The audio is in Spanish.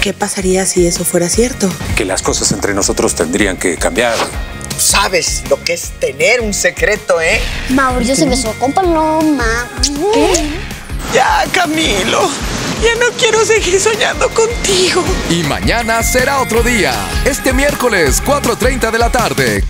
¿Qué pasaría si eso fuera cierto? Que las cosas entre nosotros tendrían que cambiar. Tú sabes lo que es tener un secreto, ¿eh? Mauricio se besó con Paloma. ¿Qué? Ya, Camilo. Ya no quiero seguir soñando contigo. Y mañana será otro día. Este miércoles, 4:30 de la tarde.